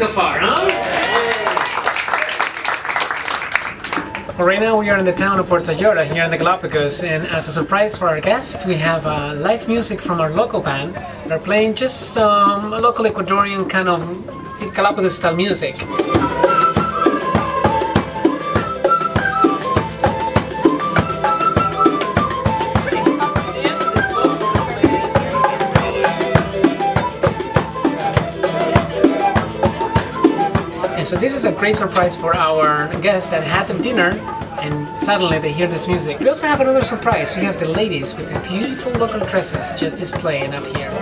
so far, huh? Well, right now we are in the town of Puerto Ayora here in the Galápagos, and as a surprise for our guests we have live music from our local band. They're playing just a local Ecuadorian kind of Galápagos style music. And so this is a great surprise for our guests that had them dinner and suddenly they hear this music. We also have another surprise. We have the ladies with the beautiful local dresses just displaying up here.